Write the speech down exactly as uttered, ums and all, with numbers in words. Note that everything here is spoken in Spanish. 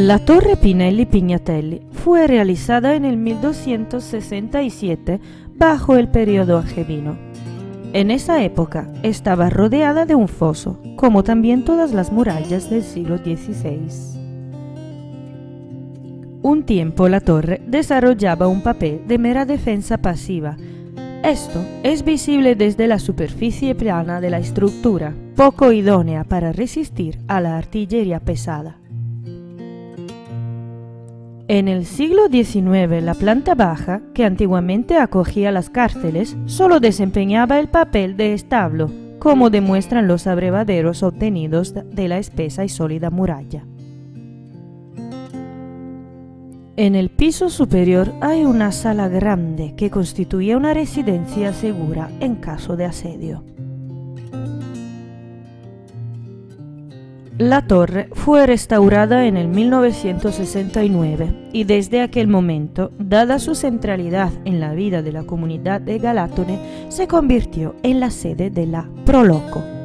La Torre Pinelli-Pignatelli fue realizada en el mil doscientos sesenta y siete bajo el periodo angevino. En esa época estaba rodeada de un foso, como también todas las murallas del siglo dieciséis. Un tiempo la torre desarrollaba un papel de mera defensa pasiva. Esto es visible desde la superficie plana de la estructura, poco idónea para resistir a la artillería pesada. En el siglo diecinueve, la planta baja, que antiguamente acogía las cárceles, solo desempeñaba el papel de establo, como demuestran los abrevaderos obtenidos de la espesa y sólida muralla. En el piso superior hay una sala grande que constituye una residencia segura en caso de asedio. La torre fue restaurada en el mil novecientos sesenta y nueve y desde aquel momento, dada su centralidad en la vida de la comunidad de Galatone, se convirtió en la sede de la Pro Loco.